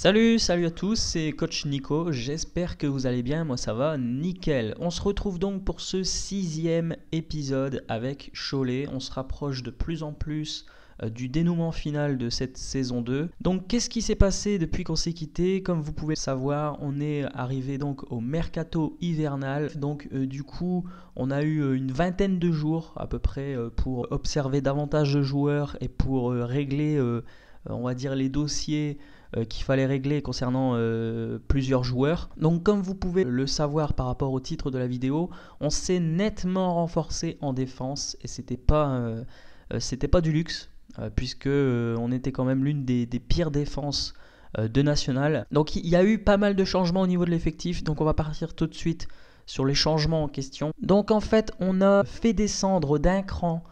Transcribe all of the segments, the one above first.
Salut à tous, c'est Coach Nico, j'espère que vous allez bien, moi ça va, nickel. On se retrouve donc pour ce 6e épisode avec Cholet, on se rapproche de plus en plus du dénouement final de cette saison 2. Donc qu'est-ce qui s'est passé depuis qu'on s'est quitté? Comme vous pouvez le savoir, on est arrivé donc au mercato hivernal, donc du coup on a eu une vingtaine de jours à peu près pour observer davantage de joueurs et pour régler, on va dire, les dossiers qu'il fallait régler concernant plusieurs joueurs. Donc comme vous pouvez le savoir par rapport au titre de la vidéo, on s'est nettement renforcé en défense et c'était pas du luxe puisque on était quand même l'une des pires défenses de National. Donc il y a eu pas mal de changements au niveau de l'effectif, donc on va partir tout de suite sur les changements en question. Donc en fait on a fait descendre d'un cran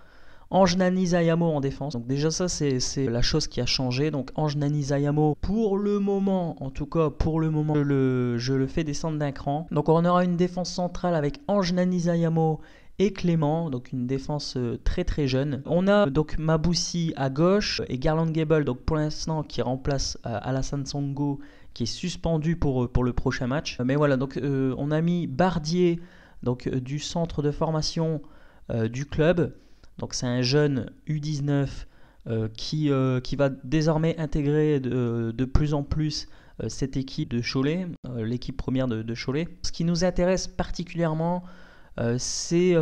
Ange Nanisayamo en défense, donc déjà ça c'est la chose qui a changé. Donc Ange Nanisayamo, pour le moment, en tout cas pour le moment, je le fais descendre d'un cran. Donc on aura une défense centrale avec Ange Nanisayamo et Clément, donc une défense très jeune. On a donc Maboussi à gauche et Garland Gable, donc pour l'instant qui remplace Alassane Songo qui est suspendu pour le prochain match. Mais voilà, donc on a mis Bardier, donc du centre de formation du club. Donc c'est un jeune U19 qui va désormais intégrer de plus en plus cette équipe de Cholet, l'équipe première de Cholet. Ce qui nous intéresse particulièrement, c'est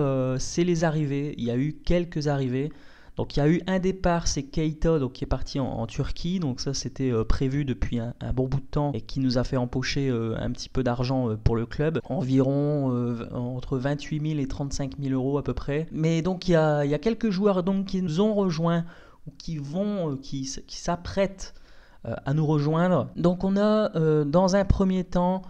les arrivées. Il y a eu quelques arrivées. Donc il y a eu un départ, c'est Keita, donc qui est parti en Turquie. Donc ça c'était prévu depuis un bon bout de temps et qui nous a fait empocher un petit peu d'argent pour le club. Environ entre 28 000 et 35 000 euros à peu près. Mais donc il y a quelques joueurs donc, qui nous ont rejoints ou qui s'apprêtent à nous rejoindre. Donc on a dans un premier temps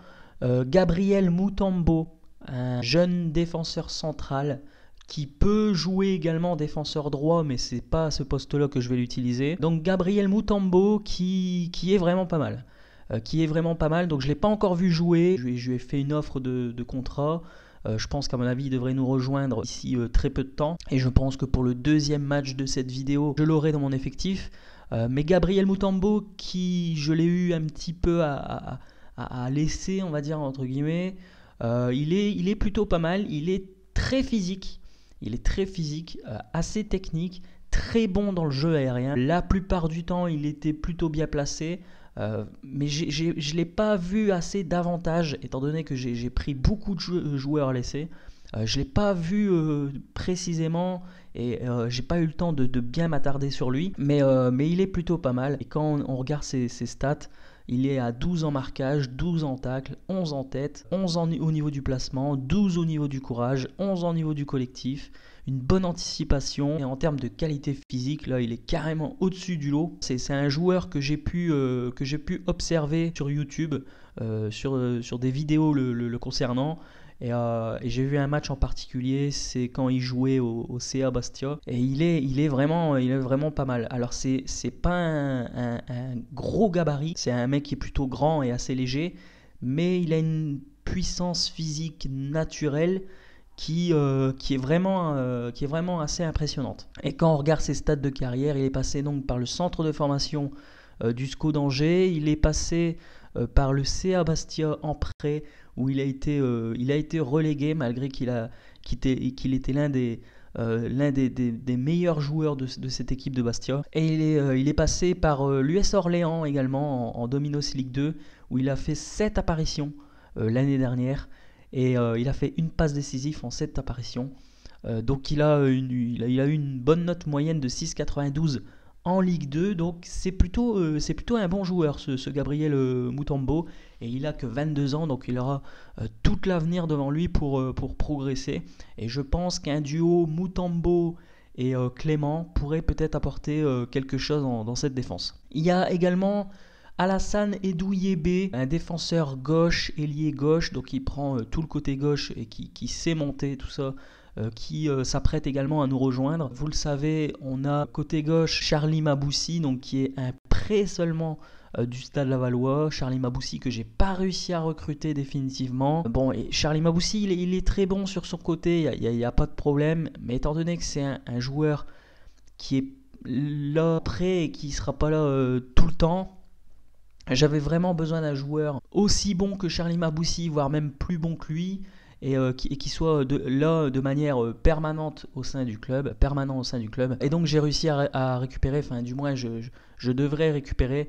Gabriel Mutombo, un jeune défenseur central qui peut jouer également défenseur droit, mais c'est pas ce poste-là que je vais l'utiliser. Donc Gabriel Mutombo qui est vraiment pas mal. Donc je ne l'ai pas encore vu jouer. Je lui ai fait une offre de contrat. Je pense qu'à mon avis, il devrait nous rejoindre d'ici très peu de temps. Et je pense que pour le deuxième match de cette vidéo, je l'aurai dans mon effectif. Mais Gabriel Mutombo qui, je l'ai eu un petit peu à laisser, on va dire, entre guillemets. Il est plutôt pas mal. Il est très physique, assez technique, très bon dans le jeu aérien. La plupart du temps, il était plutôt bien placé, mais je ne l'ai pas vu assez davantage, étant donné que j'ai pris beaucoup de joueurs laissés. Je ne l'ai pas vu précisément et je n'ai pas eu le temps de bien m'attarder sur lui, mais il est plutôt pas mal. Et quand on regarde ses stats, il est à 12 en marquage, 12 en tacle, 11 en tête, 11 au niveau du placement, 12 au niveau du courage, 11 au niveau du collectif, une bonne anticipation. Et en termes de qualité physique, là, il est carrément au-dessus du lot. C'est un joueur que j'ai pu observer sur YouTube, sur des vidéos le concernant. Et j'ai vu un match en particulier, c'est quand il jouait au CA Bastia. Et il est vraiment pas mal. Alors c'est pas un gros gabarit, c'est un mec qui est plutôt grand et assez léger. Mais il a une puissance physique naturelle qui est vraiment assez impressionnante. Et quand on regarde ses stats de carrière, il est passé donc par le centre de formation du SCO d'Angers. Il est passé par le CA Bastia en prêt, où il a été relégué malgré qu'il était l'un des meilleurs joueurs de cette équipe de Bastia. Et il est passé par l'US Orléans également en Dominos League 2, où il a fait 7 apparitions l'année dernière et il a fait une passe décisive en 7 apparitions. Donc il a eu une bonne note moyenne de 6,92 en Ligue 2, donc c'est plutôt un bon joueur ce Gabriel Mutombo, et il a que 22 ans, donc il aura tout l'avenir devant lui pour progresser. Et je pense qu'un duo Mutombo et Clément pourrait peut-être apporter quelque chose dans cette défense. Il y a également Alassane Édouyébé, un défenseur gauche, ailier gauche, donc il prend tout le côté gauche et qui sait monter tout ça. Qui s'apprête également à nous rejoindre. Vous le savez, on a côté gauche Charlie Maboussi, donc qui est un prêt seulement du Stade Lavallois. Charlie Maboussi que j'ai pas réussi à recruter définitivement. Bon, et Charlie Maboussi, il est très bon sur son côté, il n'y a pas de problème. Mais étant donné que c'est un joueur qui est là prêt et qui sera pas là tout le temps, J'avais vraiment besoin d'un joueur aussi bon que Charly Maboussi, voire même plus bon que lui, et qui soit là de manière permanente au sein du club, Et donc j'ai réussi à récupérer, enfin du moins je devrais récupérer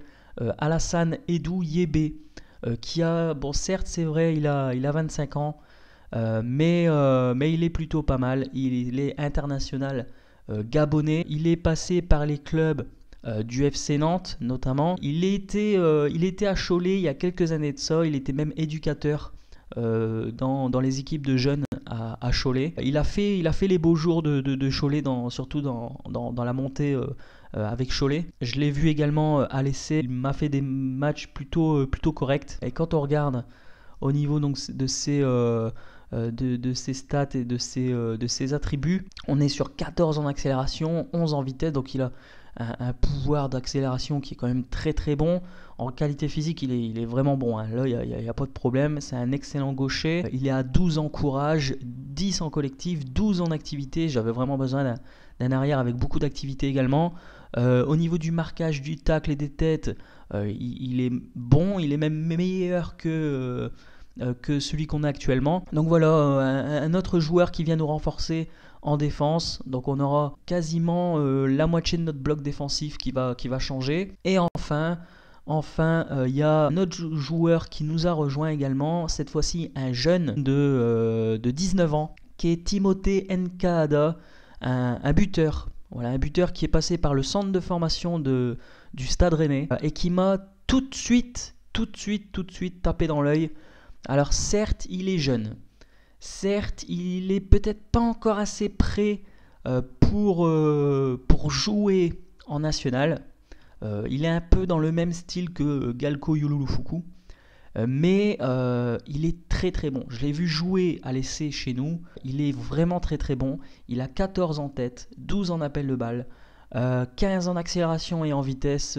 Alassane Édouyébé, qui a, bon certes c'est vrai, il a 25 ans, mais il est plutôt pas mal, il est international gabonais, il est passé par les clubs du FC Nantes notamment. Il était à Cholet il y a quelques années de ça, il était même éducateur dans les équipes de jeunes à Cholet. Il a fait les beaux jours de Cholet, surtout dans la montée avec Cholet. Je l'ai vu également à l'essai, il m'a fait des matchs plutôt corrects. Et quand on regarde au niveau donc de ses stats et de ses attributs, on est sur 14 en accélération, 11 en vitesse, donc il a un pouvoir d'accélération qui est quand même très très bon. En qualité physique, il est vraiment bon, hein. Là, il n'y a pas de problème. C'est un excellent gaucher. Il est à 12 en courage, 10 en collectif, 12 en activité. J'avais vraiment besoin d'un arrière avec beaucoup d'activité également. Au niveau du marquage, du tacle et des têtes, il est bon. Il est même meilleur que celui qu'on a actuellement. Donc voilà, un autre joueur qui vient nous renforcer en défense. Donc on aura quasiment la moitié de notre bloc défensif qui va changer. Et enfin, y a notre joueur qui nous a rejoint également, cette fois-ci un jeune de 19 ans, qui est Timothée N'Kada, un buteur. Voilà, un buteur qui est passé par le centre de formation du Stade Rennais et qui m'a tout de suite tapé dans l'œil. Alors certes, il est jeune. Certes, il est peut-être pas encore assez prêt pour jouer en national. Il est un peu dans le même style que Galeko Youloufouko, mais il est très très bon. Je l'ai vu jouer à l'essai chez nous, il est vraiment très très bon. Il a 14 en tête, 12 en appel de balle, 15 en accélération et en vitesse,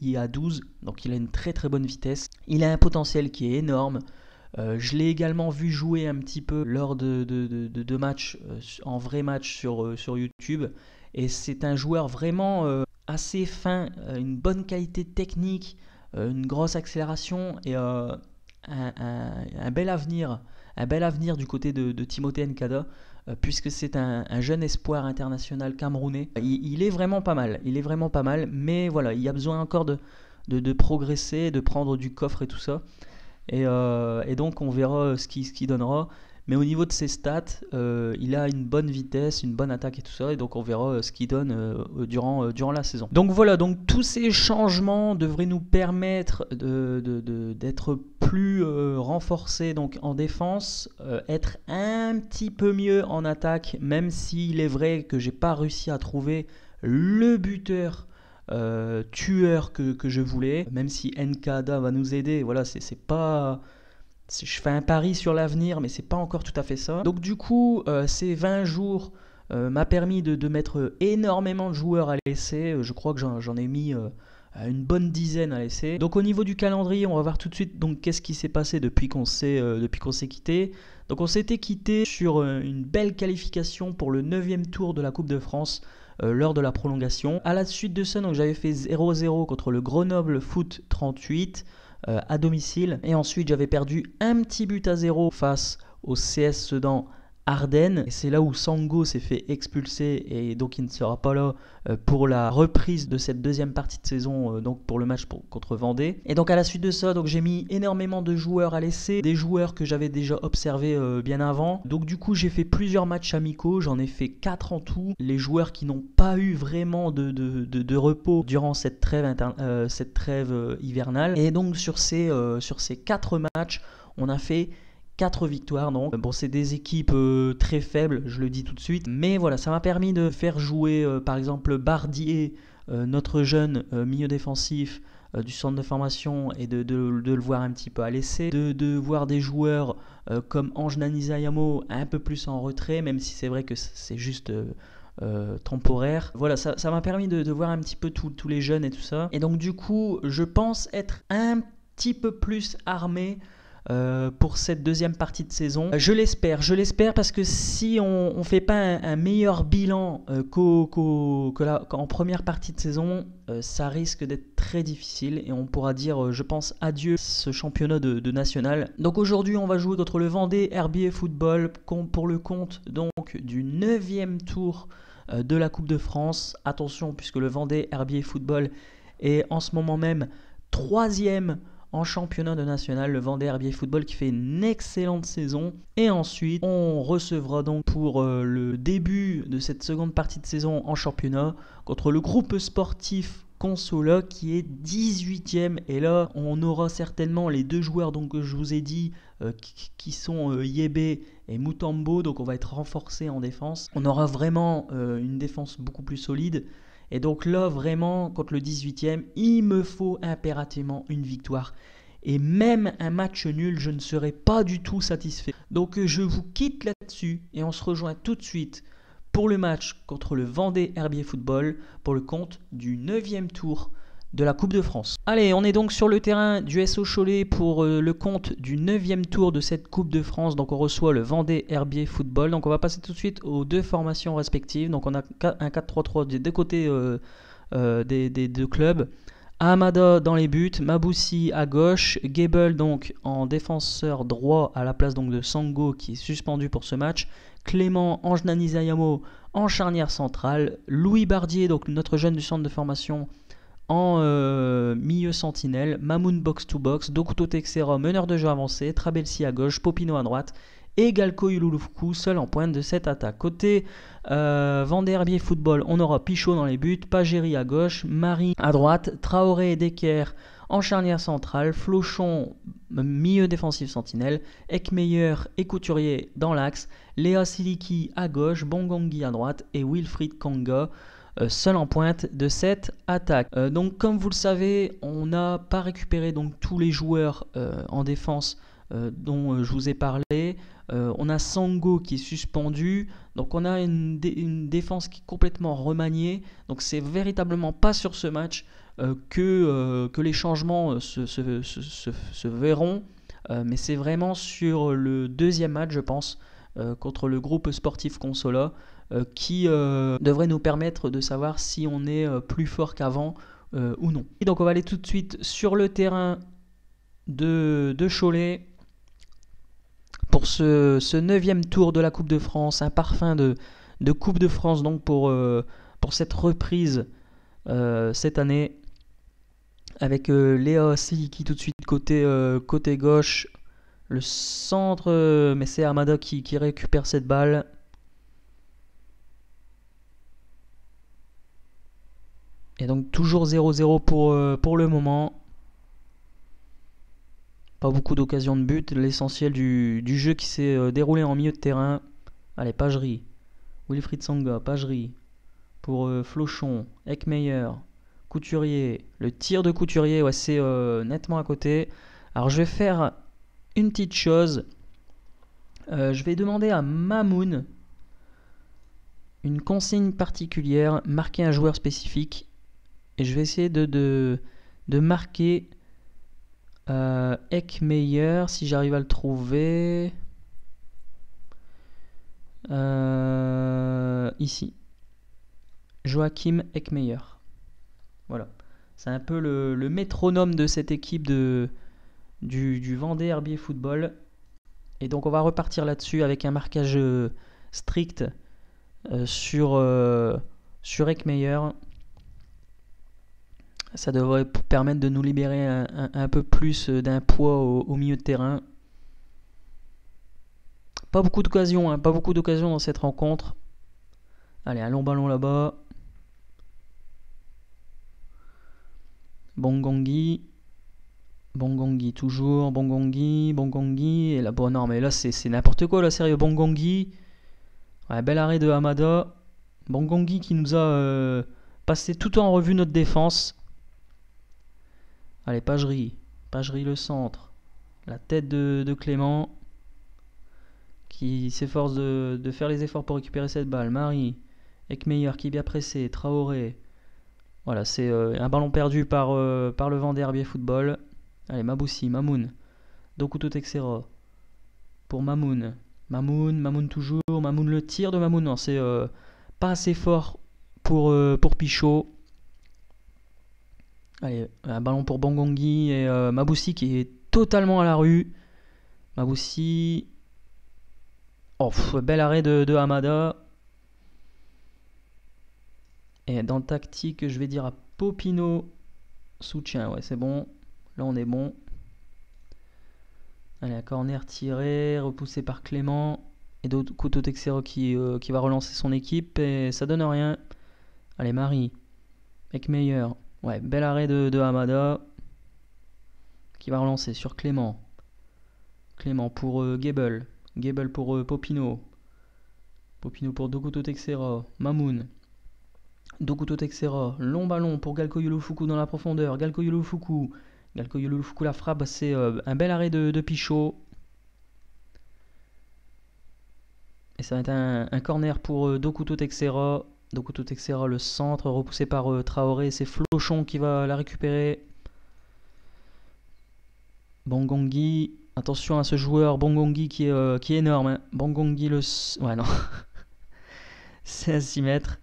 il a 12, donc il a une très très bonne vitesse. Il a un potentiel qui est énorme. Je l'ai également vu jouer un petit peu lors de matchs, en vrai match sur YouTube, et c'est un joueur vraiment assez fin, une bonne qualité technique, une grosse accélération et un bel avenir du côté de Timothée N'Kada, puisque c'est un jeune espoir international camerounais. Il est vraiment pas mal, mais voilà, il y a besoin encore de progresser, de prendre du coffre et tout ça. Et donc on verra ce qui donnera. Mais au niveau de ses stats, il a une bonne vitesse, une bonne attaque et tout ça. Et donc on verra ce qu'il donne durant la saison. Donc voilà, donc tous ces changements devraient nous permettre d'être plus renforcés donc en défense, être un petit peu mieux en attaque, même s'il est vrai que j'ai pas réussi à trouver le buteur tueur que je voulais, même si N'Kada va nous aider. Voilà, je fais un pari sur l'avenir, mais c'est pas encore tout à fait ça. Donc du coup, ces 20 jours m'a permis de mettre énormément de joueurs à l'essai. Je crois que j'en ai mis une bonne dizaine à l'essai. Donc au niveau du calendrier, on va voir tout de suite donc qu'est-ce qui s'est passé depuis qu'on s'est quitté. Donc on s'était quitté sur une belle qualification pour le 9e tour de la Coupe de France, lors de la prolongation. À la suite de ça, donc j'avais fait 0-0 contre le Grenoble Foot 38 à domicile, et ensuite j'avais perdu un petit but à 0 face au CS Sedan Ardennes, et c'est là où Sango s'est fait expulser et donc il ne sera pas là pour la reprise de cette deuxième partie de saison, donc pour le match contre Vendée. Et donc à la suite de ça, donc j'ai mis énormément de joueurs à l'essai, des joueurs que j'avais déjà observés bien avant. Donc du coup j'ai fait plusieurs matchs amicaux, j'en ai fait 4 en tout. Les joueurs qui n'ont pas eu vraiment de repos durant cette trêve hivernale. Et donc sur ces 4 matchs, on a fait 4 victoires, donc bon, c'est des équipes très faibles, je le dis tout de suite, mais voilà, ça m'a permis de faire jouer par exemple Bardier, notre jeune milieu défensif du centre de formation, et de le voir un petit peu à l'essai, de voir des joueurs comme Ange Nanisayamo un peu plus en retrait, même si c'est vrai que c'est juste temporaire. Voilà, ça m'a permis de voir un petit peu tous les jeunes et tout ça, et donc du coup je pense être un petit peu plus armé pour cette deuxième partie de saison. Je l'espère parce que si on ne fait pas un meilleur bilan qu'en première partie de saison, ça risque d'être très difficile et on pourra dire, je pense, adieu ce championnat de national. Donc aujourd'hui, on va jouer contre le Vendée Herbier Football pour le compte donc du 9e tour de la Coupe de France. Attention, puisque le Vendée Herbier Football est en ce moment même 3e en championnat de national, le Vendée Herbier Football qui fait une excellente saison. Et ensuite, on recevra donc pour le début de cette seconde partie de saison en championnat contre le Groupe Sportif Consola qui est 18e. Et là, on aura certainement les deux joueurs donc, que je vous ai dit qui sont Yébé et Mutombo. Donc on va être renforcé en défense. On aura vraiment une défense beaucoup plus solide. Et donc là, vraiment, contre le 18e, il me faut impérativement une victoire. Et même un match nul, je ne serai pas du tout satisfait. Donc je vous quitte là-dessus et on se rejoint tout de suite pour le match contre le Vendée Herbier Football pour le compte du 9e tour de la Coupe de France. Allez, on est donc sur le terrain du SO Cholet pour le compte du 9e tour de cette Coupe de France. Donc on reçoit le Vendée Herbier Football. Donc on va passer tout de suite aux deux formations respectives. Donc on a un 4-3-3 des deux côtés des deux clubs. Hamada dans les buts, Maboussi à gauche, Gable donc en défenseur droit à la place donc de Songo qui est suspendu pour ce match. Clément, Ange Nanisayamo en charnière centrale, Louis Bardier, donc notre jeune du centre de formation en milieu sentinelle, Mamoun box-to-box, Doku Totexera meneur de jeu avancé, Trabelsi à gauche, Popino à droite et Galeko Youloufouko seul en pointe de cette attaque. Côté Vendée Herbier Football, on aura Pichot dans les buts, Pagerie à gauche, Marie à droite, Traoré et Decker en charnière centrale, Flochon milieu défensif sentinelle, Eckmeyer et Couturier dans l'axe, Léa Siliki à gauche, Bongongi à droite et Wilfried Kanga seul en pointe de cette attaque. Donc comme vous le savez, on n'a pas récupéré donc tous les joueurs en défense dont je vous ai parlé. On a Songo qui est suspendu, donc on a une défense qui est complètement remaniée. Donc c'est véritablement pas sur ce match que les changements se verront, mais c'est vraiment sur le deuxième match, je pense, contre le Groupe Sportif Consola, qui devrait nous permettre de savoir si on est plus fort qu'avant ou non. Et donc on va aller tout de suite sur le terrain de Cholet pour ce 9e tour de la Coupe de France, un parfum de Coupe de France donc pour cette reprise cette année avec Léa Siliki tout de suite côté gauche, le centre, mais c'est Hamada qui récupère cette balle. Et donc toujours 0-0 pour le moment. Pas beaucoup d'occasions de but. L'essentiel du jeu qui s'est déroulé en milieu de terrain. Allez, Pagerie. Wilfried Kanga, Pagerie. Pour Flochon, Eckmeyer, Couturier. Le tir de Couturier, ouais, c'est nettement à côté. Alors je vais faire une petite chose. Je vais demander à Mamoun une consigne particulière. Marquer un joueur spécifique. Et je vais essayer de marquer Eckmeyer si j'arrive à le trouver. Ici. Joachim Eckmeyer. Voilà. C'est un peu le métronome de cette équipe du Vendée Herbier Football. Et donc on va repartir là-dessus avec un marquage strict sur Eckmeyer. Ça devrait permettre de nous libérer un peu plus d'un poids au milieu de terrain. Pas beaucoup d'occasions, hein, pas beaucoup d'occasions dans cette rencontre. Allez, un long ballon là-bas. Bongongi. Bongongi toujours. Bongongi, Bongongi. Et là, bon, non, mais là, c'est n'importe quoi, là, sérieux. Bongongi. Ouais, bel arrêt de Hamada. Bongongi qui nous a passé tout en revue notre défense. Allez, Pagerie le centre, la tête de Clément qui s'efforce de faire les efforts pour récupérer cette balle. Marie, Eckmeyer qui est bien pressé, Traoré. Voilà, c'est un ballon perdu par le Vendée Herbier Football. Allez, Maboussi, Mamoun, Doku Totexera pour Mamoun. Mamoun toujours. Mamoun, le tir de Mamoun. Non, c'est pas assez fort pour Pichot. Allez, un ballon pour Bongongi et Maboussi qui est totalement à la rue. Maboussi. Oh, bel arrêt de Hamada. Et dans le tactique, je vais dire à Popino. Soutien, ouais, c'est bon. Là, on est bon. Allez, un corner tiré, repoussé par Clément. Et Doku Totexera qui va relancer son équipe. Et ça donne rien. Allez, Marie. Eckmeyer. Ouais, bel arrêt de Hamada. Qui va relancer sur Clément. Clément pour Gable. Gable pour Popino. Popino pour Doku Totexera. Mamoun. Doku Totexera, long ballon pour Galeko Youloufouko dans la profondeur. Galeko Youloufouko. Galeko Youloufouko, la frappe, c'est un bel arrêt de Pichot. Et ça va être un corner pour Doku Totexera. Doku Totexera, le centre, repoussé par Traoré. C'est Flochon qui va la récupérer. Bongongi, attention à ce joueur. Bongongi qui est énorme. Hein. Bongongi, le... Ouais, non. C'est à 6 mètres.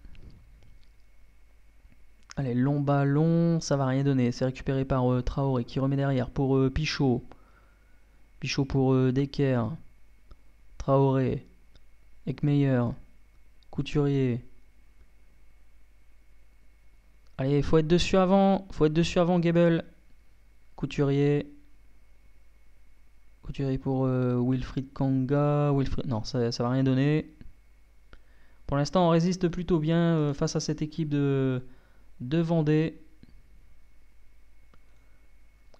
Allez, long ballon, ça va rien donner. C'est récupéré par Traoré qui remet derrière pour Pichot. Pichot pour Decker. Traoré. Eckmeyer. Couturier. Allez, faut être dessus avant. Faut être dessus avant, Gable. Couturier. Couturier pour Wilfried Kanga. Non, ça va rien donner. Pour l'instant, on résiste plutôt bien face à cette équipe de Vendée.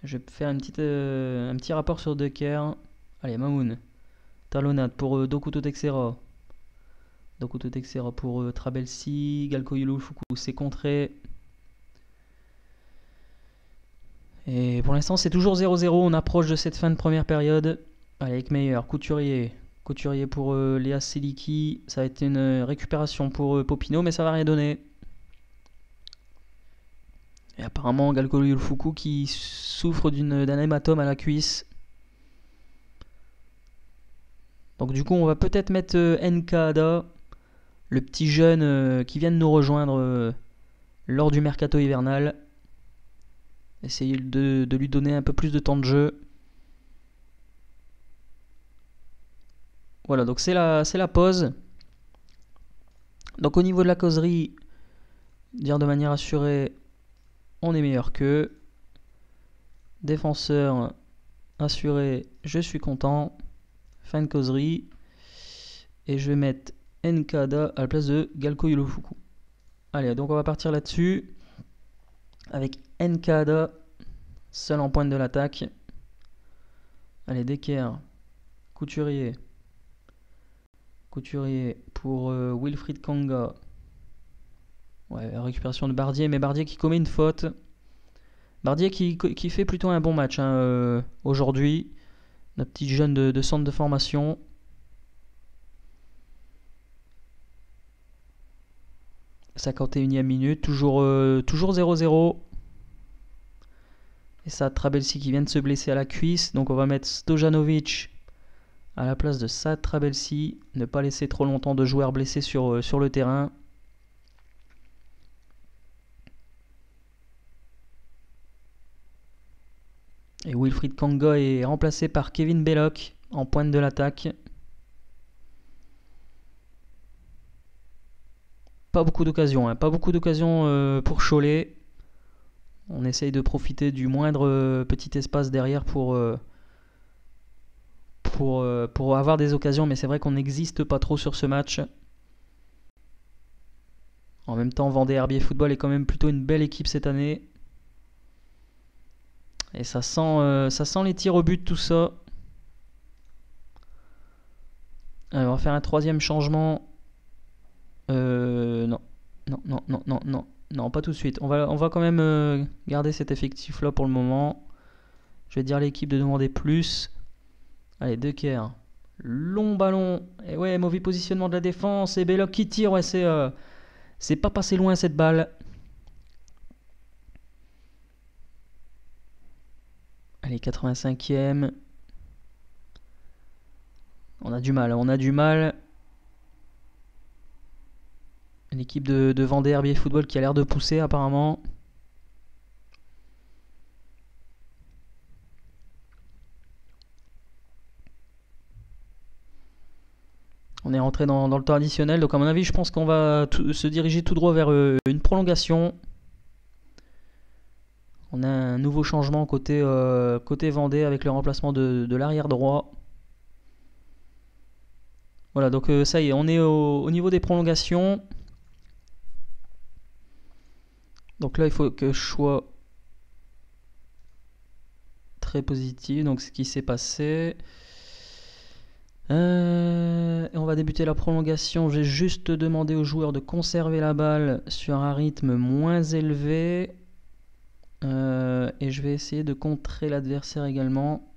Je vais faire un petit rapport sur Decker. Allez, Mamoun. Talonnade pour Doku Totexera. Doku Totexera pour Trabelsi. Galeko Youloufouko, c'est contré. Et pour l'instant, c'est toujours 0-0. On approche de cette fin de première période. Allez, Eckmeyer, Couturier. Couturier pour Léa Seliki. Ça a été une récupération pour Popino, mais ça va rien donner. Et apparemment, Galeko Youloufouko qui souffre d'un hématome à la cuisse. Donc du coup, on va peut-être mettre N'Kada, le petit jeune qui vient de nous rejoindre lors du mercato hivernal. Essayer de lui donner un peu plus de temps de jeu. Voilà, donc c'est la pause. Donc au niveau de la causerie, dire de manière assurée... On est meilleur qu'eux. Défenseur assuré, je suis content. Fin de causerie. Et je vais mettre N'Kada à la place de Galeko Youloufouko. Allez, donc on va partir là-dessus. Avec N'Kada, seul en pointe de l'attaque. Allez, Decker. Couturier. Couturier pour Wilfried Kanga. Ouais, récupération de Bardier, mais Bardier qui commet une faute. Bardier qui fait plutôt un bon match hein, aujourd'hui. Notre petit jeune de centre de formation. À 51e minute, toujours 0-0. Et ça, Trabelsi qui vient de se blesser à la cuisse. Donc on va mettre Stojanovic à la place de ça, Trabelsi. Ne pas laisser trop longtemps de joueurs blessés sur le terrain. Et Wilfried Kanga est remplacé par Kevin Belloc en pointe de l'attaque. Pas beaucoup d'occasions, hein. Pas beaucoup d'occasions pour Cholet. On essaye de profiter du moindre petit espace derrière pour avoir des occasions. Mais c'est vrai qu'on n'existe pas trop sur ce match. En même temps, Vendée Herbier Football est quand même plutôt une belle équipe cette année. Et ça sent les tirs au but, tout ça. Alors, on va faire un troisième changement. Non, pas tout de suite. On va quand même garder cet effectif-là pour le moment. Je vais dire à l'équipe de demander plus. Allez, Decker. Long ballon. Et ouais, mauvais positionnement de la défense. Et Belloc qui tire. Ouais, c'est pas passé loin cette balle. Allez, 85e. On a du mal, on a du mal. L'équipe de Vendée Herbier Football qui a l'air de pousser apparemment. On est rentré dans le temps additionnel, donc à mon avis je pense qu'on va se diriger tout droit vers une prolongation. On a un nouveau changement côté Vendée avec le remplacement de l'arrière droit. Voilà, donc ça y est, on est au niveau des prolongations. Donc là, il faut que je sois très positif. Donc ce qui s'est passé. On va débuter la prolongation. J'ai juste demandé aux joueurs de conserver la balle sur un rythme moins élevé. Et je vais essayer de contrer l'adversaire également.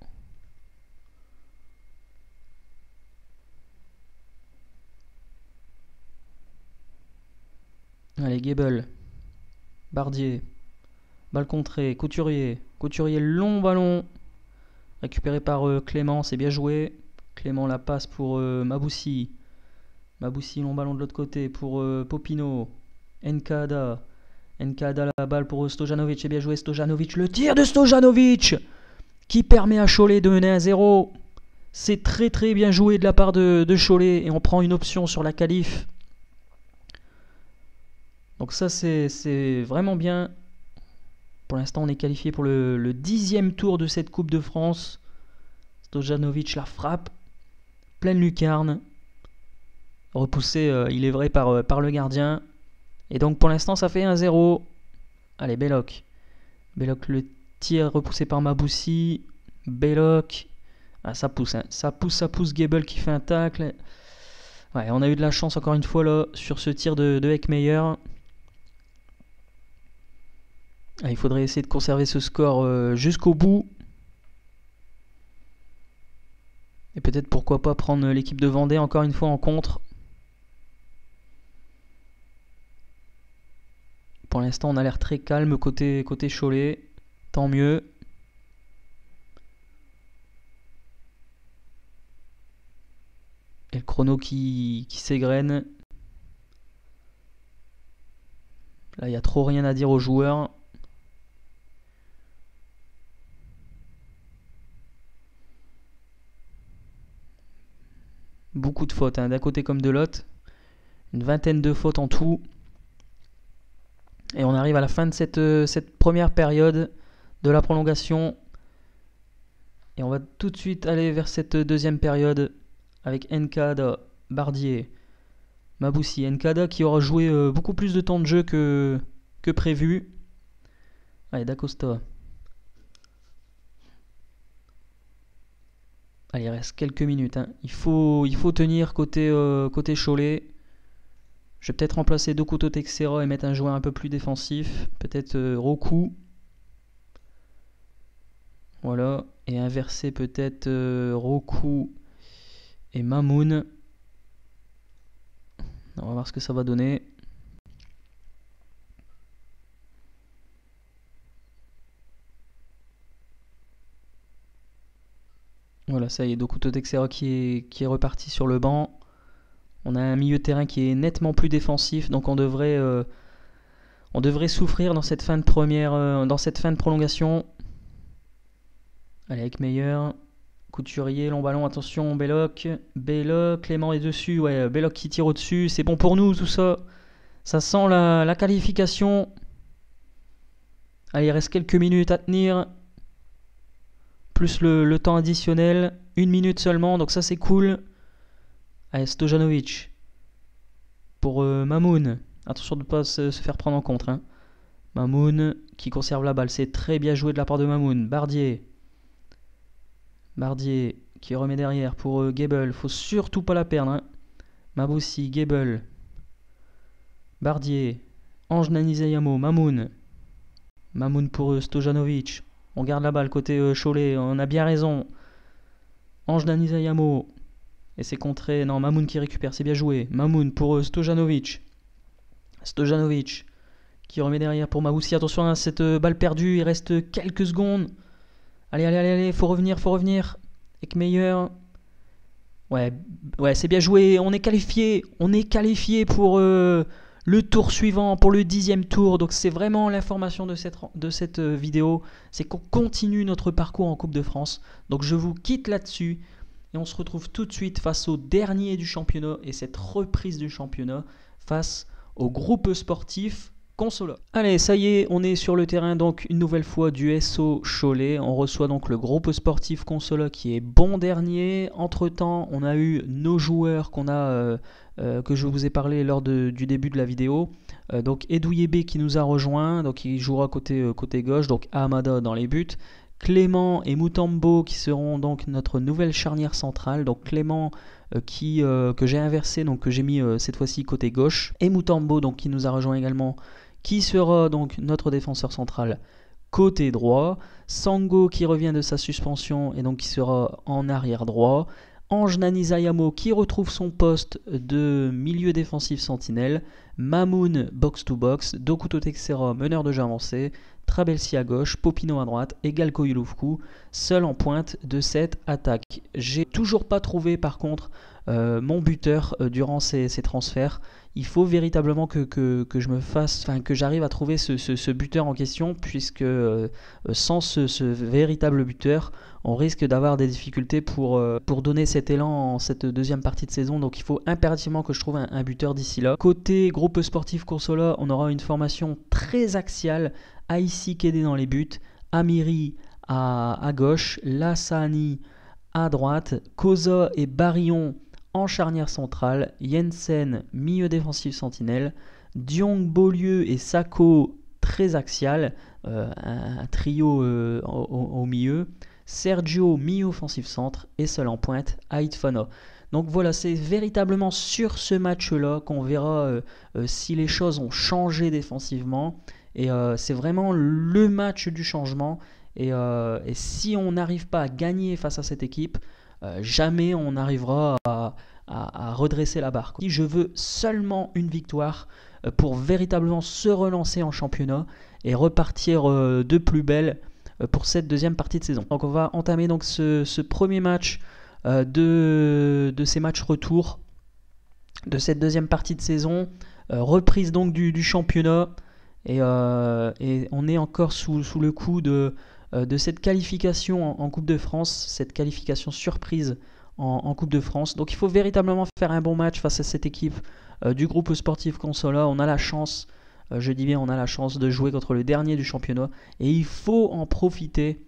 Allez, Gable. Bardier, balle contrée, Couturier, long ballon, récupéré par Clément, c'est bien joué. Clément la passe pour Maboussi, long ballon de l'autre côté pour Popino, N'Kada la balle pour Stojanovic, c'est bien joué Stojanovic, le tir de Stojanovic qui permet à Cholet de mener à 0, c'est très très bien joué de la part de Cholet et on prend une option sur la qualif. Donc ça c'est vraiment bien. Pour l'instant on est qualifié pour le 10e tour de cette Coupe de France. Stojanovic la frappe. Pleine lucarne. Repoussé il est vrai par le gardien. Et donc pour l'instant ça fait 1-0. Allez Belloc. Belloc le tir repoussé par Maboussi. Belloc. Ah ça pousse hein. Ça pousse Gable qui fait un tacle. Ouais, on a eu de la chance encore une fois là sur ce tir de Eckmeyer. Ah, il faudrait essayer de conserver ce score jusqu'au bout. Et peut-être pourquoi pas prendre l'équipe de Vendée encore une fois en contre. Pour l'instant on a l'air très calme côté Cholet. Tant mieux. Et le chrono qui s'égrène. Là, il n'y a trop rien à dire aux joueurs. Beaucoup de fautes, hein, d'un côté comme de l'autre. Une vingtaine de fautes en tout. Et on arrive à la fin de cette première période de la prolongation. Et on va tout de suite aller vers cette deuxième période. Avec N'Kada, Bardier, Maboussi. N'Kada qui aura joué beaucoup plus de temps de jeu que prévu. Allez, D'Acosta. Allez, il reste quelques minutes. Hein. Il faut tenir côté Cholet. Je vais peut-être remplacer Doku Totexera et mettre un joueur un peu plus défensif. Peut-être Roku. Voilà. Et inverser peut-être Roku et Mamoun. On va voir ce que ça va donner. Voilà, ça y est, Doku Totexera qui est reparti sur le banc. On a un milieu de terrain qui est nettement plus défensif, donc on devrait souffrir dans cette fin de prolongation. Allez, avec Meilleur. Couturier, long ballon, attention, Belloc, Clément est dessus, ouais, Belloc qui tire au-dessus, c'est bon pour nous tout ça, ça sent la qualification. Allez, il reste quelques minutes à tenir, plus le temps additionnel, une minute seulement, donc ça c'est cool. Allez, Stojanovic, pour Mamoun, attention de ne pas se faire prendre en compte, hein. Mamoun qui conserve la balle, c'est très bien joué de la part de Mamoun. Bardier qui remet derrière pour Gable. Faut surtout pas la perdre. Hein. Maboussi, Gable. Bardier. Ange Nanisayamo. Mamoun pour Stojanovic. On garde la balle côté Cholet. On a bien raison. Ange Nanisayamo. Et c'est contré. Non, Mamoun qui récupère. C'est bien joué. Mamoun pour Stojanovic. Stojanovic qui remet derrière pour Maboussi. Attention à cette balle perdue. Il reste quelques secondes. Allez, faut revenir. Eckmeyer. Ouais, c'est bien joué. On est qualifié. On est qualifié pour le tour suivant, pour le 10e tour. Donc c'est vraiment l'information de cette vidéo. C'est qu'on continue notre parcours en Coupe de France. Donc je vous quitte là-dessus. Et on se retrouve tout de suite face au dernier du championnat. Et cette reprise du championnat face au Groupe Sportif Consola. Allez, ça y est, on est sur le terrain donc une nouvelle fois du SO Cholet. On reçoit donc le Groupe Sportif Consola qui est bon dernier. Entre temps, on a eu nos joueurs que je vous ai parlé lors du début de la vidéo. Donc Édouyébé qui nous a rejoint, donc il jouera côté gauche, donc Hamada dans les buts. Clément et Mutombo qui seront donc notre nouvelle charnière centrale. Donc Clément que j'ai inversé, donc que j'ai mis cette fois-ci côté gauche. Et Mutombo donc qui nous a rejoint également, qui sera donc notre défenseur central côté droit. Songo qui revient de sa suspension et donc qui sera en arrière droit. Ange Nanisayamo qui retrouve son poste de milieu défensif sentinelle. Mamoun box-to-box. Doku Totexera meneur de jeu avancé. Trabelsi à gauche, Popino à droite et Galeko Youloufouko, seul en pointe de cette attaque. J'ai toujours pas trouvé par contre mon buteur durant ces transferts. Il faut véritablement que j'arrive à trouver ce buteur en question, puisque sans ce véritable buteur, on risque d'avoir des difficultés pour donner cet élan en cette deuxième partie de saison. Donc il faut impérativement que je trouve un buteur d'ici là. Côté Groupe Sportif Consola, on aura une formation très axiale. Aïssi Kédé dans les buts, Amiri à gauche, Lassani à droite, Koza et Barillon en charnière centrale, Jensen milieu défensif sentinelle, Diong, Beaulieu et Sako très axial, un trio au milieu, Sergio milieu offensif centre et seul en pointe Aït Fana. Donc voilà, c'est véritablement sur ce match-là qu'on verra si les choses ont changé défensivement. Et c'est vraiment le match du changement. Et si on n'arrive pas à gagner face à cette équipe, jamais on arrivera à redresser la barre. Je veux seulement une victoire pour véritablement se relancer en championnat et repartir de plus belle pour cette deuxième partie de saison. Donc on va entamer donc ce premier match de ces matchs retour de cette deuxième partie de saison. Reprise donc du championnat. Et on est encore sous le coup de cette qualification en Coupe de France, cette qualification surprise en Coupe de France. Donc il faut véritablement faire un bon match face à cette équipe du Groupe Sportif Consola. On a la chance, je dis bien on a la chance de jouer contre le dernier du championnat. Et il faut en profiter.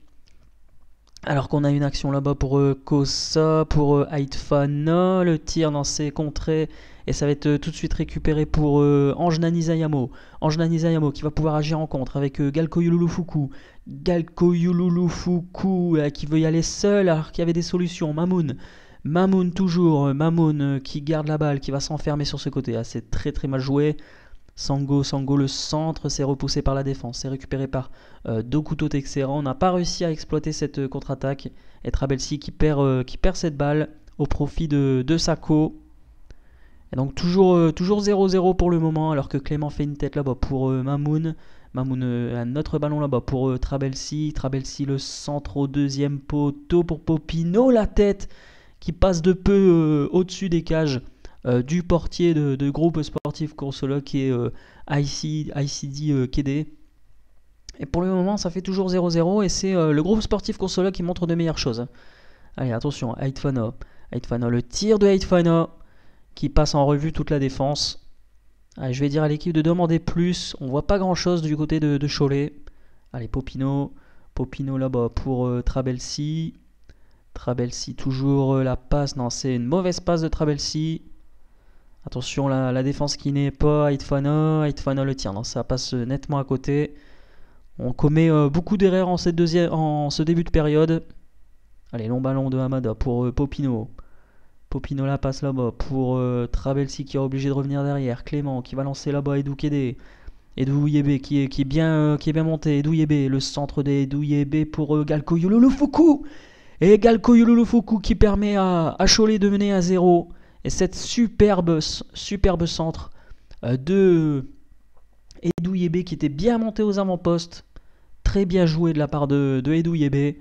Alors qu'on a une action là-bas pour Kosa, pour Aït Fana, le tir dans ses contrées. Et ça va être tout de suite récupéré pour Ange Nanisayamo. Ange Nanisayamo qui va pouvoir agir en contre avec Galeko Youloufouko. Galeko Youloufouko qui veut y aller seul alors qu'il y avait des solutions. Mamoun toujours. Mamoun qui garde la balle, qui va s'enfermer sur ce côté. Ah, c'est très très mal joué. Sango le centre, c'est repoussé par la défense, c'est récupéré par Doku Totexera. On n'a pas réussi à exploiter cette contre-attaque. Et Trabelsi qui perd cette balle au profit de Sako. Et donc toujours 0-0 pour le moment, alors que Clément fait une tête là-bas pour Mamoun. Mamoun un autre ballon là-bas pour Trabelsi. Trabelsi le centre au deuxième poteau pour Popino. La tête qui passe de peu au-dessus des cages. Du portier de Groupe Sportif Consola qui est ICD Kédé. Et pour le moment ça fait toujours 0-0 et c'est le Groupe Sportif Consola qui montre de meilleures choses. Allez attention, Aït Fana, le tir de Aït Fana qui passe en revue toute la défense. Allez, je vais dire à l'équipe de demander plus, on voit pas grand chose du côté de Cholet. Allez Popino là-bas pour Trabelsi. Trabelsi toujours la passe, non c'est une mauvaise passe de Trabelsi. Attention, la défense qui n'est pas Aït Fana le tire. Non, ça passe nettement à côté. On commet beaucoup d'erreurs en ce début de période. Allez, long ballon de Hamada pour Popino. Popino la passe là-bas pour Trabelsi qui est obligé de revenir derrière. Clément qui va lancer là-bas Édouyébé qui est bien monté. Édouyébé, le centre d'Édouyébé pour Galeko Youloufouko. Et Galeko Youloufouko qui permet à Cholet de mener à 0. Et cette superbe centre de Édouyébé qui était bien monté aux avant-postes. Très bien joué de la part de Édouyébé.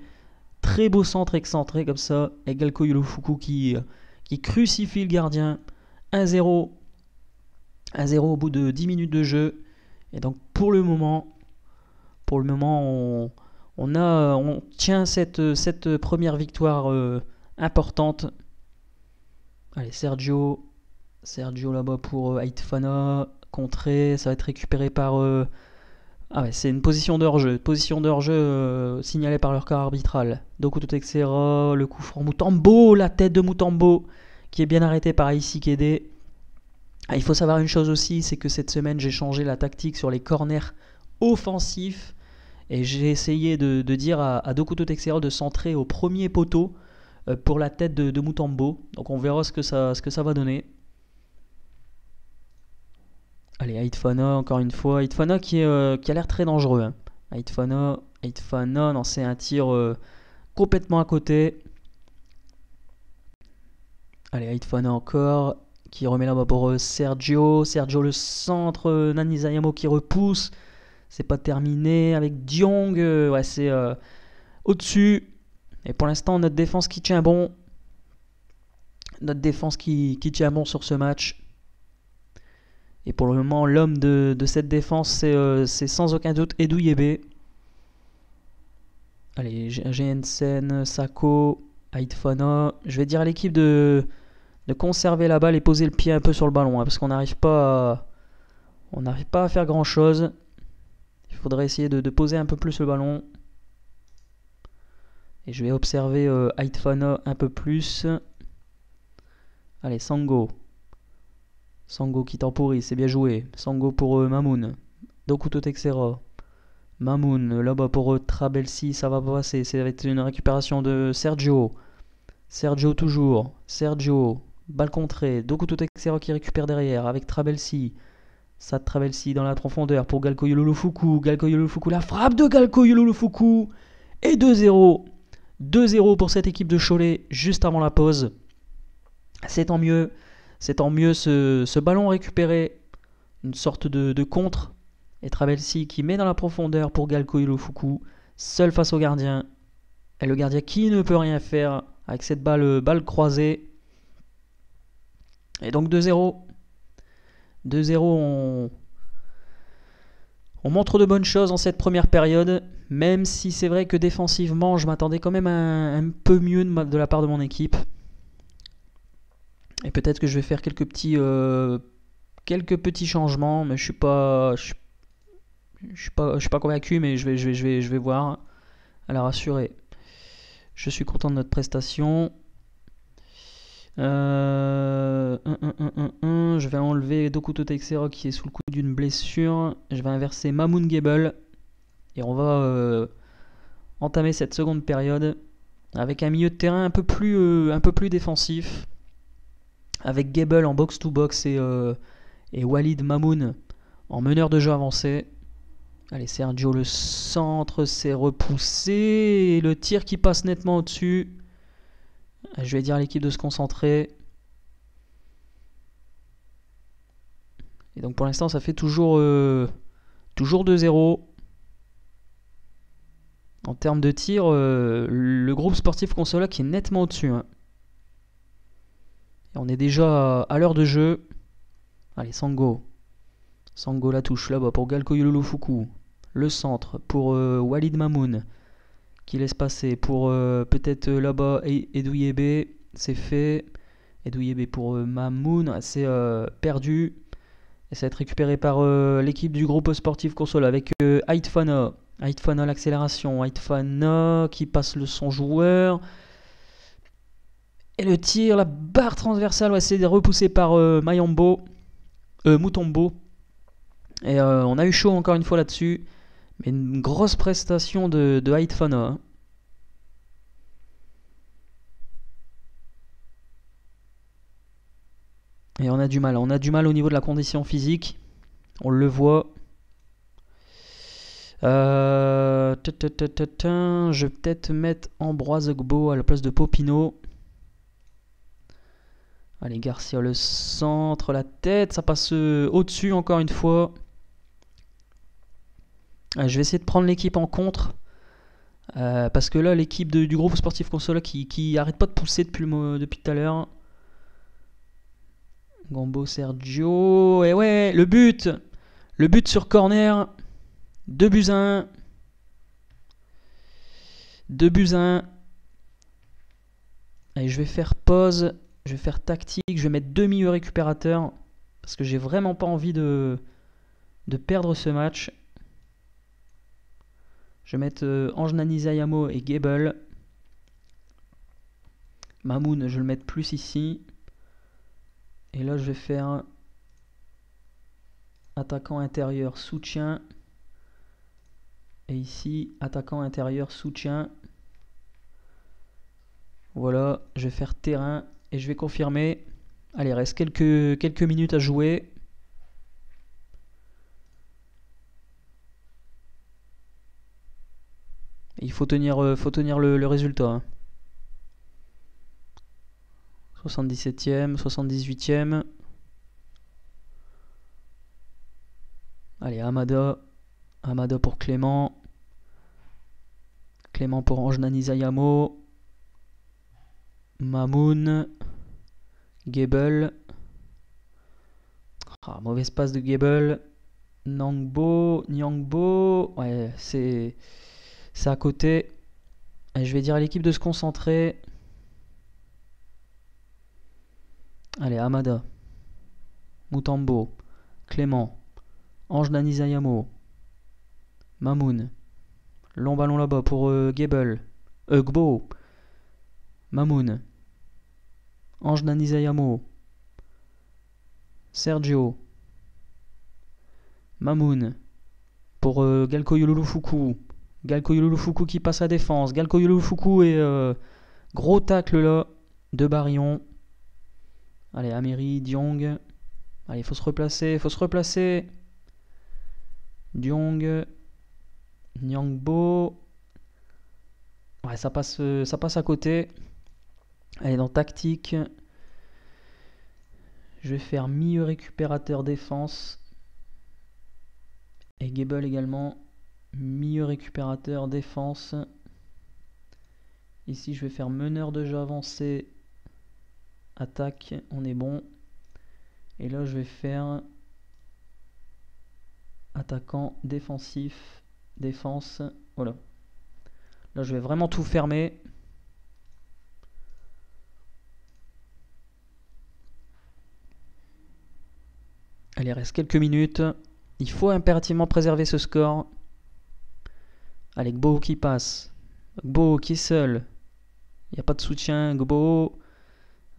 Très beau centre excentré comme ça. Et Galeko Youloufouko qui qui crucifie le gardien. 1-0. 1-0 au bout de 10 minutes de jeu. Et donc pour le moment on tient cette première victoire importante. Allez, Sergio là-bas pour Aït Fana, contré, ça va être récupéré par... Ah ouais, c'est une position de hors-jeu signalée par leur quart arbitral. Doku Totexera, le coup franc Mutombo, la tête de Mutombo qui est bien arrêtée par Aïssi Kédé. Ah, il faut savoir une chose aussi, c'est que cette semaine j'ai changé la tactique sur les corners offensifs et j'ai essayé de dire à Doku Totexera de centrer au premier poteau pour la tête de Mutombo. Donc on verra ce que ça va donner. Allez, Aït Fana, encore une fois. Aït Fana qui a l'air très dangereux. Hein. Aït Fana, non, c'est un tir complètement à côté. Allez, Aït Fana encore, qui remet là-bas pour Sergio. Sergio le centre, Nanisayamo qui repousse. C'est pas terminé avec Diong. Ouais, c'est au-dessus. Et pour l'instant, notre défense qui tient bon. Notre défense qui tient bon sur ce match. Et pour le moment, l'homme de cette défense, c'est sans aucun doute Édouyébé. Allez, Jensen, Sako, Aït Fana. Je vais dire à l'équipe de conserver la balle et poser le pied un peu sur le ballon. Hein, parce qu'on n'arrive pas à faire grand-chose. Il faudrait essayer de poser un peu plus le ballon. Et je vais observer Aït Fana un peu plus. Allez, Songo qui temporise, c'est bien joué. Songo pour Mamoun. Doku Totexera. Mamoun, là-bas pour Trabelsi, ça va passer. Ça va être une récupération de Sergio. Sergio toujours. Sergio, balle contrée. Doku Totexera qui récupère derrière avec Trabelsi. Ça Trabelsi dans la profondeur pour Galeko Youloufouko. Galeko Youloufouko, la frappe de Galeko Youloufouko. Et 2-0. 2-0 pour cette équipe de Cholet juste avant la pause. C'est tant mieux. C'est tant mieux ce ballon récupéré, une sorte de contre. Et Trabelsi qui met dans la profondeur pour Galeko Youloufouko, seul face au gardien. Et le gardien qui ne peut rien faire avec cette balle croisée. Et donc 2-0. 2-0, on montre de bonnes choses en cette première période. Même si c'est vrai que défensivement, je m'attendais quand même à un peu mieux de la part de mon équipe. Et peut-être que je vais faire quelques petits changements, mais je suis pas convaincu, mais je vais voir à la rassurer. Je suis content de notre prestation. Je vais enlever Doku Totexera qui est sous le coup d'une blessure. Je vais inverser Mamoun Gable et on va entamer cette seconde période avec un milieu de terrain un peu plus défensif. Avec Gable en box-to-box et Walid Mamoun en meneur de jeu avancé. Allez, Sergio le centre, c'est repoussé. Et le tir qui passe nettement au-dessus. Je vais dire à l'équipe de se concentrer. Et donc pour l'instant, ça fait toujours 2-0. En termes de tir, le groupe sportif Consola qui est nettement au-dessus. Hein. Et on est déjà à l'heure de jeu. Allez, Sango la touche là-bas pour Galeko Youloufouko. Le centre pour Walid Mamoun. Qui laisse passer pour peut-être là-bas Édouyébé. C'est fait. Édouyébé pour Mamoun. C'est perdu. Et ça va être récupéré par l'équipe du groupe sportif Consola avec Aït Fana. Aït Fana l'accélération. Aït Fana qui passe son joueur. Et le tir, la barre transversale, ouais, c'est repoussé par Mutombo. Et on a eu chaud encore une fois là-dessus. Mais une grosse prestation de Aït Fana. Et on a du mal au niveau de la condition physique. On le voit. Je vais peut-être mettre Ambroise Gbo à la place de Popino. Allez, Garcia le centre, la tête, ça passe au-dessus encore une fois. Je vais essayer de prendre l'équipe en contre. Parce que là, l'équipe du groupe sportif Consola qui arrête pas de pousser depuis tout à l'heure. Gombo, Sergio, et ouais, le but sur corner, 2-1. 2-1. Allez, je vais faire pause, je vais faire tactique, je vais mettre 2 milieux récupérateurs, parce que j'ai vraiment pas envie de perdre ce match. Je vais mettre Ange Nanisayamo et Gable. Mamoun, je vais le mettre plus ici. Et là, je vais faire attaquant intérieur, soutien. Et ici, attaquant intérieur, soutien. Voilà, je vais faire terrain et je vais confirmer. Allez, reste quelques minutes à jouer. Il faut tenir le résultat. Hein. 77e, 78e. Allez, Hamada pour Clément. Clément pour Ange Nanisayamo. Mamoun. Gable. Ah, mauvaise passe de Gable. Nyangbo. Ouais, c'est à côté. Et je vais dire à l'équipe de se concentrer. Allez, Hamada. Mutombo. Clément. Ange Nanisayamo. Mamoun. Long ballon là-bas pour Gbo. Mamoun. Ange Nanisayamo. Sergio. Mamoun. Pour Galeko Youloufouko. Galeko Youloufouko qui passe à défense. Galeko Youloufouko et gros tacle là de Barillon. Allez, Améry, Diong. Allez, faut se replacer. Diong. Nyangbo. Ouais, ça passe à côté. Allez, dans tactique. Je vais faire milieu récupérateur défense. Et Gable également. Milieu récupérateur défense. Ici, je vais faire meneur de jeu avancé. Attaque, on est bon. Et là, je vais faire attaquant défensif. Défense, voilà. Là, je vais vraiment tout fermer. Allez, reste quelques minutes. Il faut impérativement préserver ce score. Allez, Gbo qui passe. Gbo qui est seul. Il n'y a pas de soutien. Gbo.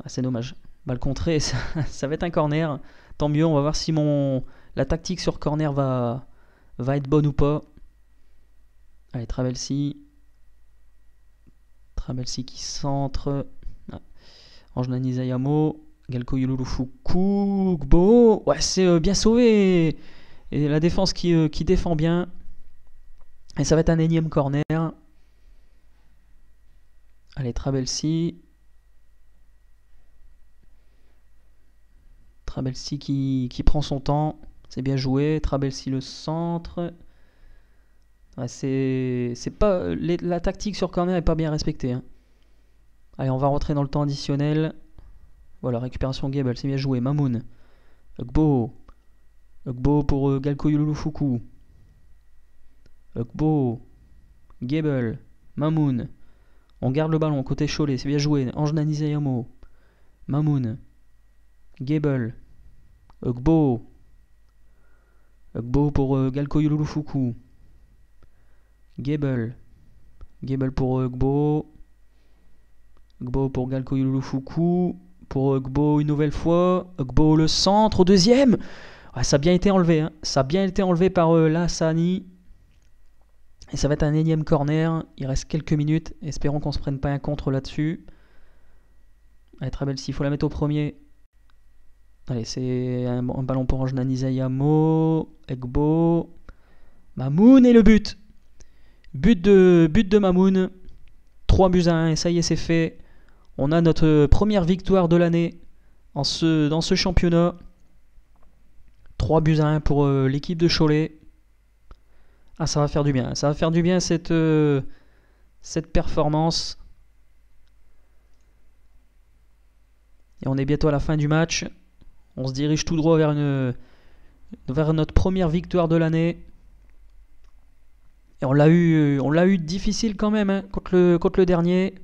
Ah, c'est dommage. Bah, le contrer, ça va être un corner. Tant mieux, on va voir si la tactique sur corner va être bonne ou pas. Allez, Trabelsi. Trabelsi qui centre. Ah. Ange Nanisayamo. Galeko Youloufouko. Gbo. Ouais, c'est bien sauvé. Et la défense qui défend bien. Et ça va être un énième corner. Allez, Trabelsi. Trabelsi qui prend son temps. C'est bien joué. Trabelsi le centre. Ouais, la tactique sur corner n'est pas bien respectée. Hein. Allez, on va rentrer dans le temps additionnel. Voilà, récupération Gable. C'est bien joué. Mamoun. Gbo pour Galeko Youloufouko. Gbo. Gable. Mamoun. On garde le ballon. Côté Cholet. C'est bien joué. Ange Nanisayamo. Mamoun. Gable. Gbo. Gbo pour Galeko Youloufouko. Gable pour Gbo. Gbo pour Galeko Youloufouko. Pour Gbo une nouvelle fois. Gbo le centre au deuxième. Ah, ça a bien été enlevé. Hein. Ça a bien été enlevé par Lassani. Et ça va être un énième corner. Il reste quelques minutes. Espérons qu'on ne se prenne pas un contre là-dessus. Allez, Trabelsi, il faut la mettre au premier. Allez, c'est un ballon pour Ange Nanisayamo, Gbo, Mamoun et le but. But de Mamoun. 3-1 et ça y est, c'est fait. On a notre première victoire de l'année dans ce championnat. 3-1 pour l'équipe de Cholet. Ah, ça va faire du bien. Ça va faire du bien cette performance. Et on est bientôt à la fin du match. On se dirige tout droit vers notre première victoire de l'année. Et on l'a eu difficile quand même hein, contre le dernier.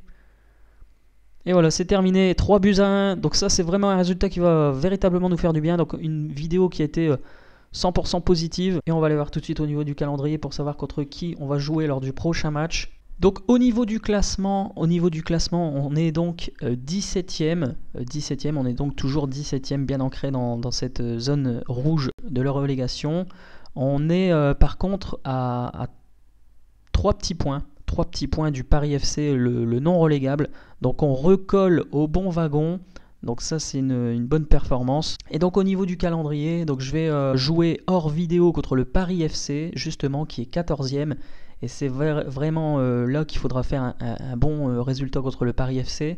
Et voilà, c'est terminé. 3 buts à 1. Donc ça, c'est vraiment un résultat qui va véritablement nous faire du bien. Donc une vidéo qui a été 100% positive. Et on va aller voir tout de suite au niveau du calendrier pour savoir contre qui on va jouer lors du prochain match. Donc au niveau du classement, on est donc 17e. 17e, on est donc toujours 17e, bien ancré dans cette zone rouge de la relégation. On est par contre à 3 petits points. 3 petits points du Paris FC, le non relégable. Donc on recolle au bon wagon. Donc ça, c'est une bonne performance. Et donc au niveau du calendrier, donc je vais jouer hors vidéo contre le Paris FC, justement, qui est 14e. Et c'est vraiment là qu'il faudra faire un bon résultat contre le Paris FC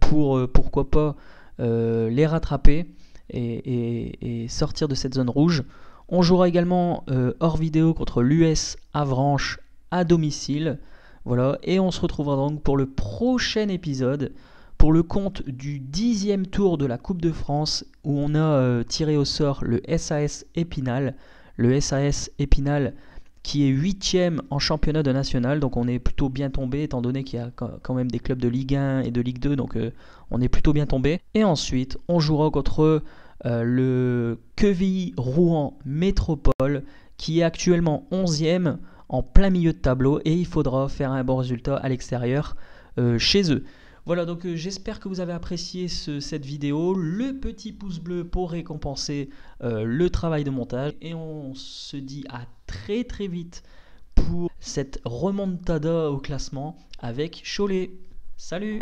pour, pourquoi pas, les rattraper et sortir de cette zone rouge. On jouera également hors vidéo contre l'US Avranches à domicile. Voilà, et on se retrouvera donc pour le prochain épisode, pour le compte du 10e tour de la Coupe de France, où on a tiré au sort le SAS Épinal. Le SAS Épinal qui est 8e en championnat de national, donc on est plutôt bien tombé, étant donné qu'il y a quand même des clubs de Ligue 1 et de Ligue 2, donc on est plutôt bien tombé. Et ensuite, on jouera contre le Quevilly-Rouen Métropole, qui est actuellement 11e en plein milieu de tableau, et il faudra faire un bon résultat à l'extérieur chez eux. Voilà, donc j'espère que vous avez apprécié cette vidéo. Le petit pouce bleu pour récompenser le travail de montage. Et on se dit à très très vite pour cette remontada au classement avec Cholet. Salut!